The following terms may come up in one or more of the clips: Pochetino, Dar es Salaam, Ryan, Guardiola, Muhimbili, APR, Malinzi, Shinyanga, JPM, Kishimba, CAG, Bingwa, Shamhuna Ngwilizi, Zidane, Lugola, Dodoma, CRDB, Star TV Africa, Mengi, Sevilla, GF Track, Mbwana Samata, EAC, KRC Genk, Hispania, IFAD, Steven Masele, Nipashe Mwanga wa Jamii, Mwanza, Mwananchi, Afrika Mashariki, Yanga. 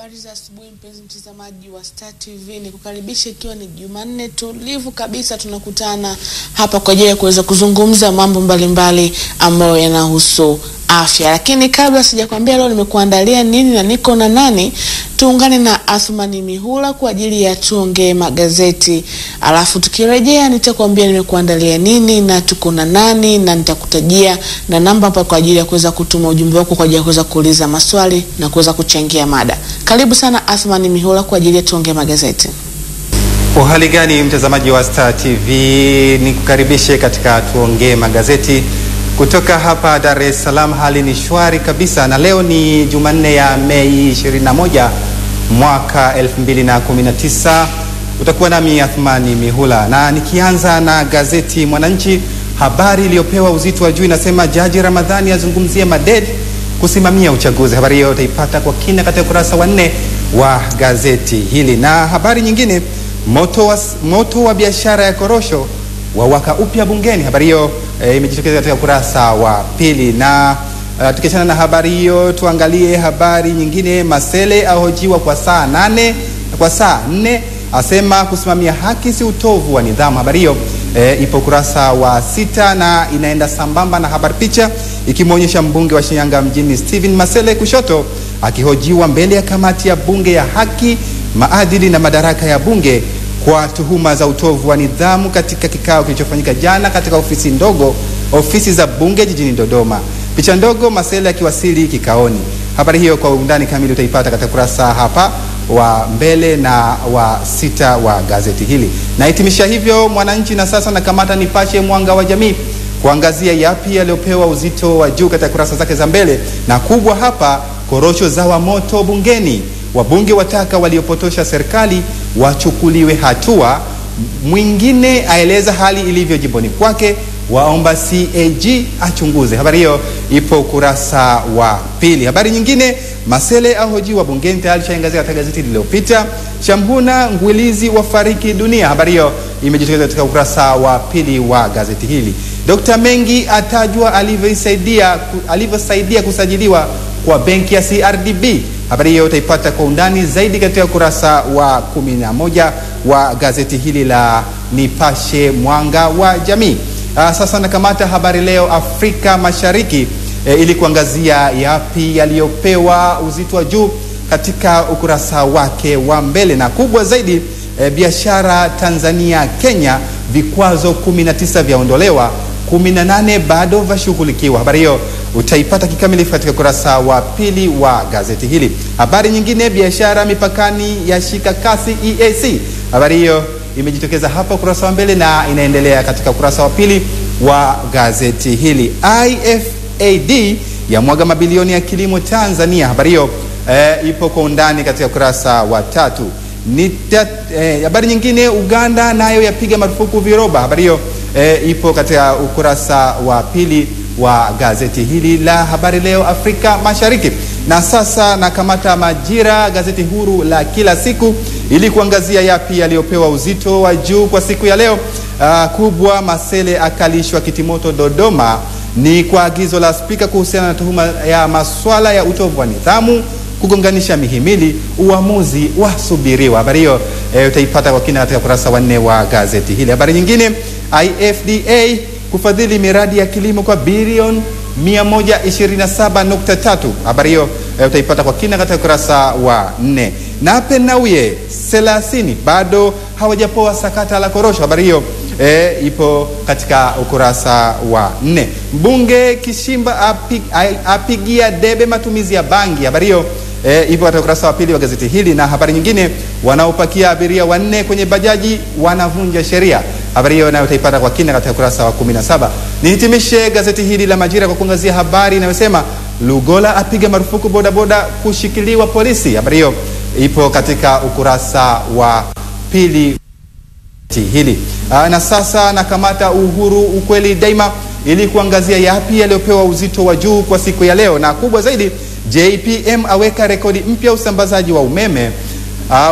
Habari za asubuhi mpenzi mtazamaji wa Star TV, nikukaribisha ikiwa ni Jumanne tulivu kabisa. Tunakutana hapa kwa ajili ya kuweza kuzungumza mambo mbalimbali ambayo yanahusu afya. Lakini kabla sijakwambia leo nimekuandalia nini na niko na nani, tuungane na Athmani Mihula kwa ajili ya tuongee magazeti. Alafu tukirejea nitakwambia nimekuandalia nini na tuko na nani, na nitakutajia na namba hapa kwa ajili ya kuweza kutuma ujumbe wako kwa ajili ya kuweza kuuliza maswali na kuweza kuchangia mada. Karibu sana Athmani Mihula kwa ajili ya tuongee magazeti. Uhali gani mtazamaji wa Star TV, nikukaribishe katika tuongee magazeti. Kutoka hapa Dar es Salaam hali ni shwari kabisa, na leo ni Jumanne ya Mei 21 mwaka 2019. Utakuwa nami Athmani Mihula, na nikianza na gazeti Mwananchi, habari iliyopewa uzito wa juu inasema Jaji Ramadhani azungumzie madeni kusimamia uchaguzi. Habari hiyo utaipata kwa kina katika kurasa wa 4 wa gazeti hili. Na habari nyingine, moto wa biashara ya korosho wawaka upya bungeni. Habari hiyo imejitokeza katika kurasa wa 2. Na tukiachana na habari hiyo, tuangalie habari nyingine. Masele ahojiwa kwa saa 8 kwa saa 4, asema kusimamia haki si utovu wa nidhamu. Habari hiyo ipo kurasa wa 6 na inaenda sambamba na habari picha ikimuonyesha mbunge wa Shinyanga mjini Steven Masele kushoto akihojiwa mbele ya kamati ya bunge ya haki, maadili na madaraka ya bunge kwa tuhuma za utovu wa nidhamu katika kikao kilichofanyika jana katika ofisi za bunge jijini Dodoma. Picha ndogo Masele akiwasili kikaoni. Habari hiyo kwa undani kamili utaipata katika kurasa hapa wa mbele na wa 6 wa gazeti hili. Na hitimisha hivyo Mwananchi, na sasa nakamata Nipashe Mwanga wa Jamii kuangazia yapi yaliopewa uzito wa juu katika kurasa zake za mbele. Na kubwa hapa, korosho zawa moto bungeni, wabunge wataka waliopotosha serikali wachukuliwe hatua. Mwingine aeleza hali ilivyo jimboni kwake, waomba CAG achunguze. Habari hiyo ipo kurasa wa 2. Habari nyingine, Masele ahojiwa bungeni, tayari chaangazia katika gazeti lililopita. Shamhuna Ngwilizi wafariki dunia. Habari hiyo imejitokeza katika ukurasa wa 2 wa gazeti hili. Dr. Mengi atajwa alivyosaidia kusajiliwa kwa benki ya CRDB. Habari hiyo utaipata kwa undani zaidi katika kurasa wa 11 wa gazeti hili la Nipashe Mwanga wa Jamii. Sasa nakamata Habari Leo Afrika Mashariki ili kuangazia yapi yaliyopewa uzito wa juu katika ukurasa wake wa mbele. Na kubwa zaidi, biashara Tanzania Kenya, vikwazo 19 vyaondolewa, 18 bado vashughulikiwa. Habari hiyo utaipata kikamilifu katika kurasa wa 2 wa gazeti hili. Habari nyingine, biashara mipakani ya shika kasi EAC. Habari hiyo imejitokeza hapa kurasa wa mbele na inaendelea katika kurasa wa 2 wa gazeti hili. IFAD ya mwaga mabilioni ya kilimo Tanzania. Habari hiyo ipo kwa undani katika kurasa wa 3. Habari nyingine, Uganda nayo yapiga marufuku viroba. Habari hiyo ipo katika ukurasa wa 2 wa gazeti hili la Habari Leo Afrika Mashariki. Na sasa nakamata Majira, gazeti huru la kila siku, ili kuangazia yapi yaliyopewa uzito wa juu kwa siku ya leo. Kubwa, Masele akalishwa kitimoto Dodoma, ni kwa agizo la spika kuhusiana na tuhuma ya masuala ya utovu wa nidhamu kugonganisha mihimili, uamuzi wasubiriwa. Habari hiyo utaipata kwa kina katika kurasa wa 4 wa gazeti hili. Habari nyingine, IFDA kufadhili miradi ya kilimo kwa bilioni 127.3. Habari hiyo utaipata kwa kina katika kurasa wa 4. Na penauye 30 bado hawajapoa sakata la korosho. Habari hiyo ipo katika ukurasa wa 4. Mbunge Kishimba apigia debe matumizi ya bangi. Habari hiyo ipo katika ukurasa wa 2 wa gazeti hili. Na habari nyingine, wanaopakia abiria 4 kwenye bajaji wanavunja sheria. Habari hiyo nayo utaipata kwa kina katika kurasa wa 17. Nihitimishe gazeti hili la Majira kwa kuangazia habari inayosema Lugola apiga marufuku bodaboda kushikiliwa polisi. Habari hiyo ipo katika ukurasa wa 2 hili. Na sasa nakamata Uhuru Ukweli Daima ili kuangazia yapi yaliyopewa uzito wa juu kwa siku ya leo. Na kubwa zaidi, JPM aweka rekodi mpya usambazaji wa umeme.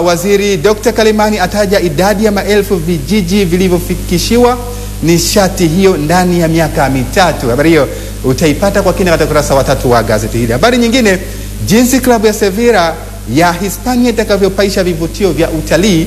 Waziri Dr. Kalimani ataja idadi ya maelfu vijiji vilivyofikishiwa nishati hiyo ndani ya miaka 3. Habari hiyo utaipata kwa kina katika kurasa wa 3 wa gazeti hili. Habari nyingine, jinsi klabu ya Sevilla ya Hispania itakavyopaisha vivutio vya utalii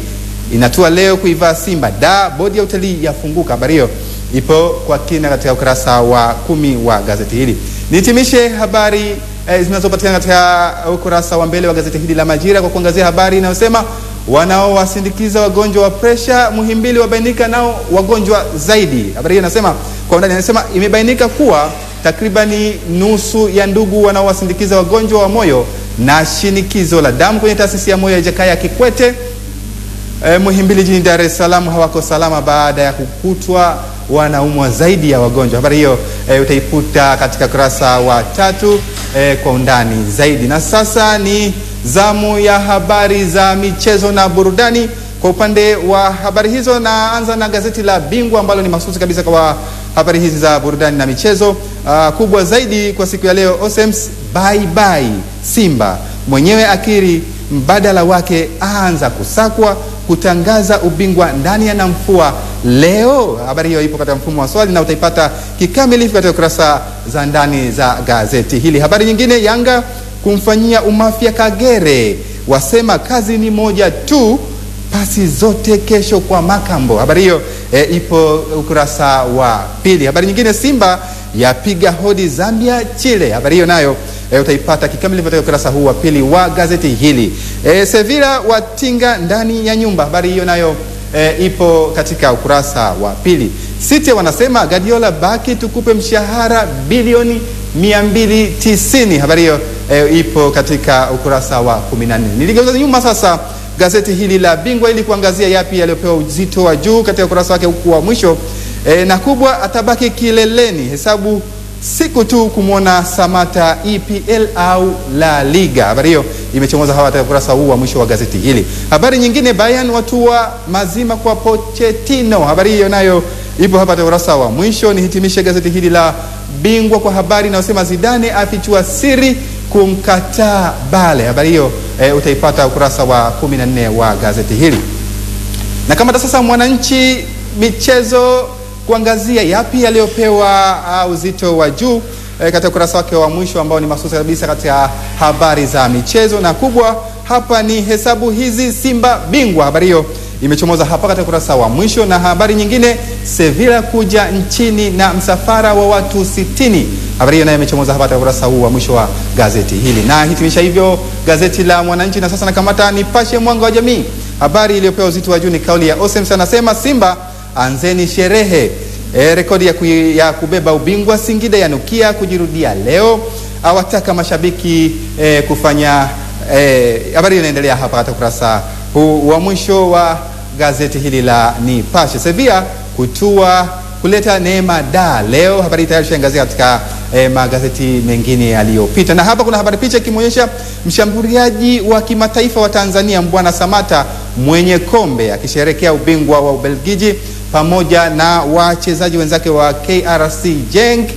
inatua leo kuivaa Simba. Bodi ya utalii yafunguka. Habari hiyo ipo kwa kina katika ukurasa wa 10 wa gazeti hili. Nitimishe habari zinazopatikana katika ukurasa wa mbele wa gazeti hili la Majira kwa kuangazia habari inayosema wanaowasindikiza wagonjwa wa presha Muhimbili wabainika nao wagonjwa zaidi. Habari hiyo inasema kwa undani, inasema imebainika kuwa takribani nusu ya ndugu wanaowasindikiza wagonjwa wa moyo na shinikizo la damu kwenye taasisi ya moyo ya Jakaya Kikwete Muhimbili jijini Dar es Salaam hawako salama baada ya kukutwa wanaumwa zaidi ya wagonjwa. Habari hiyo utaiputa katika kurasa wa 3 kwa undani zaidi. Na sasa ni zamu ya habari za michezo na burudani. Kwa upande wa habari hizo na anza na gazeti la Bingwa ambalo ni mahsusi kabisa kwa habari hizi za burudani na michezo. Kubwa zaidi kwa siku ya leo, Osems bye bye Simba, mwenyewe akiri mbadala wake aanza kusakwa, kutangaza ubingwa ndani ya namfua leo. Habari hiyo ipo katika mfumo wa swali na utaipata kikamilifu katika kurasa za ndani za gazeti hili. Habari nyingine, Yanga kumfanyia umafia Kagere, wasema kazi ni moja tu, pasi zote kesho kwa Makambo. Habari hiyo ipo ukurasa wa 2. Habari nyingine, Simba yapiga hodi Zambia Chile. Habari hiyo nayo utaipata kikamilifu katika ukurasa huu wa 2 wa gazeti hili. Sevilla watinga ndani ya nyumba. Habari hiyo nayo ipo katika ukurasa wa 2. Site wanasema Guardiola baki tukupe mshahara bilioni 290. Habari hiyo ipo katika ukurasa wa 14. Niligeuza nyuma sasa gazeti hili la Bingwa ili kuangazia yapi yaliyopewa uzito wa juu katika ukurasa wake wa mwisho. Na kubwa, atabaki kileleni, hesabu siku tu kumwona Samata EPL au La Liga. Habari hiyo imechomoza hawa katika ukurasa huu wa mwisho wa gazeti hili. Habari nyingine, Ryan watua mazima kwa Pochetino. Habari hiyo nayo ipo hapa katika ukurasa wa mwisho. Nihitimishe gazeti hili la Bingwa kwa habari inayosema Zidane afichua siri kumkataa Bale. Habari hiyo utaipata ukurasa wa 14 wa gazeti hili. Na kama sasa Mwananchi michezo kuangazia yapi yaliyopewa uzito wa juu katika ukurasa wake wa mwisho ambao ni mahsusi kabisa katika habari za michezo. Na kubwa hapa ni hesabu hizi Simba bingwa. Habari hiyo imechomoza hapa katika ukurasa wa mwisho. Na habari nyingine, Sevilla kuja nchini na msafara wa watu 60. Habari hiyo nayo imechomoza hapa katika ukurasa huu wa mwisho wa gazeti hili. Na hitimisha hivyo gazeti la Mwananchi. Na sasa nakamata Nipashe Mwanga wa Jamii. Habari iliyopewa uzito wa juu ni kauli ya Osems anasema Simba anzeni sherehe. Rekodi ya kubeba ubingwa Singida yanukia kujirudia leo. Awataka mashabiki kufanya habari inaendelea hapa katika ukurasa huu wa mwisho wa gazeti hili la Nipashe. Sevilla kutua kuleta neema da leo. Habari tayari tunaangazia katika magazeti mengine yaliyopita. Na hapa kuna habari picha kimuonyesha mshambuliaji wa kimataifa wa Tanzania Mbwana Samata mwenye kombe akisherehekea ubingwa wa Ubelgiji pamoja na wachezaji wenzake wa KRC Genk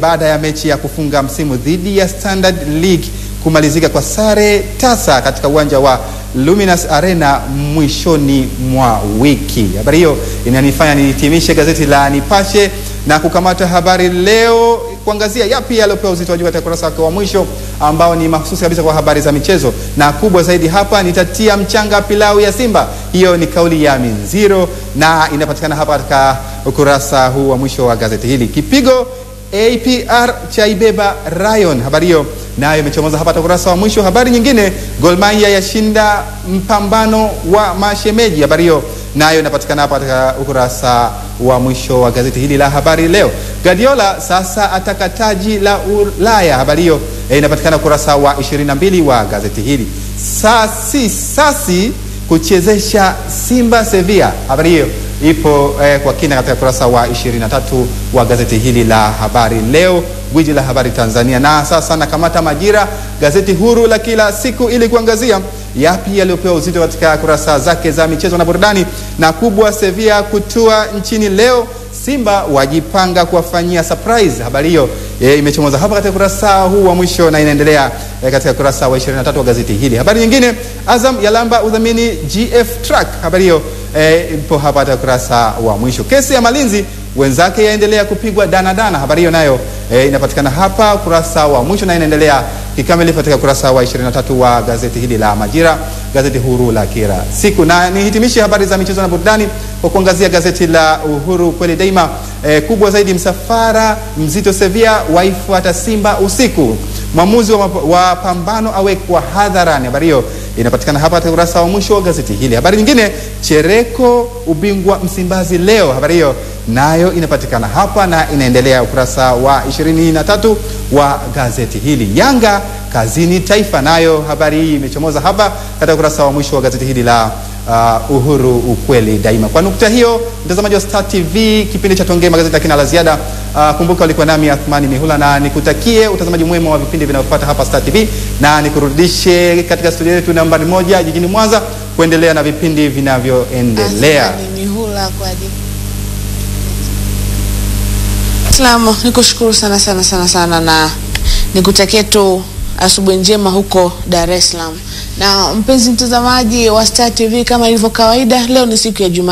baada ya mechi ya kufunga msimu dhidi ya Standard League kumalizika kwa sare tasa katika uwanja wa Luminous Arena mwishoni mwa wiki. Habari hiyo inanifanya nitimishe gazeti la Nipashe na kukamata habari leo kuangazia yapi yaliyopewa uzito wa juu katika kurasa wa mwisho ambao ni mahsusi kabisa kwa habari za michezo. Na kubwa zaidi hapa nitatia mchanga pilau ya Simba. Hiyo ni kauli ya Minziro na inapatikana hapa katika ukurasa huu wa mwisho wa gazeti hili. Kipigo APR chaibeba Ryan. Habari hiyo nayo imechomoza hapa katika ukurasa wa mwisho. Habari nyingine, Golmaya yashinda mpambano wa mashemeji. Habari hiyo nayo inapatikana hapa katika ukurasa wa mwisho wa gazeti hili la habari leo. Guardiola sasa ataka taji la Ulaya. Habari hiyo inapatikana ukurasa wa 22 wa gazeti hili. Sasi kuchezesha Simba Sevilla. Habari hiyo ipo kwa kina katika kurasa wa 23 wa gazeti hili la habari leo, gwiji la habari Tanzania. Na sasa nakamata Majira, gazeti huru la kila siku ili kuangazia yapi yaliyopewa uzito katika kurasa zake za michezo na burudani. Na kubwa, Sevilla kutua nchini leo, Simba wajipanga kuwafanyia surprise. Habari hiyo imechomoza hapa katika kurasa huu wa mwisho na inaendelea katika kurasa wa 23 wa gazeti hili. Habari nyingine, Azam yalamba udhamini GF Track. Habari hiyo ipo hapa katika kurasa wa mwisho. Kesi ya malinzi wenzake yaendelea kupigwa danadana. Habari hiyo nayo Inapatikana hapa kurasa wa mwisho na inaendelea kikamilifu katika kurasa wa 23 wa gazeti hili la Majira, gazeti huru la kila siku. Na nihitimishe habari za michezo na burudani kwa kuangazia gazeti la Uhuru kweli daima. Kubwa zaidi, msafara mzito Sevilla waifuata Simba usiku, mwamuzi wa pambano awekwa hadharani. Habari hiyo inapatikana hapa katika kurasa wa mwisho wa gazeti hili. Habari nyingine, Chereko ubingwa Msimbazi leo. Habari hiyo nayo inapatikana hapa na inaendelea ukurasa wa 23 wa gazeti hili. Yanga kazini Taifa, nayo habari hii imechomoza hapa katika ukurasa wa mwisho wa gazeti hili la Uhuru ukweli daima. Kwa nukta hiyo, mtazamaji wa Star TV, kipindi cha Tongea Magazeti lakini la ziada. Kumbuka ulikuwa nami Athmani Mihula, na nikutakie utazamaji mwema wa vipindi vinavyofuata hapa Star TV, na nikurudishe katika studio yetu nambari 1 jijini Mwanza kuendelea na vipindi vinavyoendelea. Athmani Mihula kwa ajili. Salamu, nikushukuru sana na nikutakie tu asubuhi njema huko Dar es Salaam. Na mpenzi mtazamaji wa Star TV, kama ilivyo kawaida, leo ni siku ya Jumanne.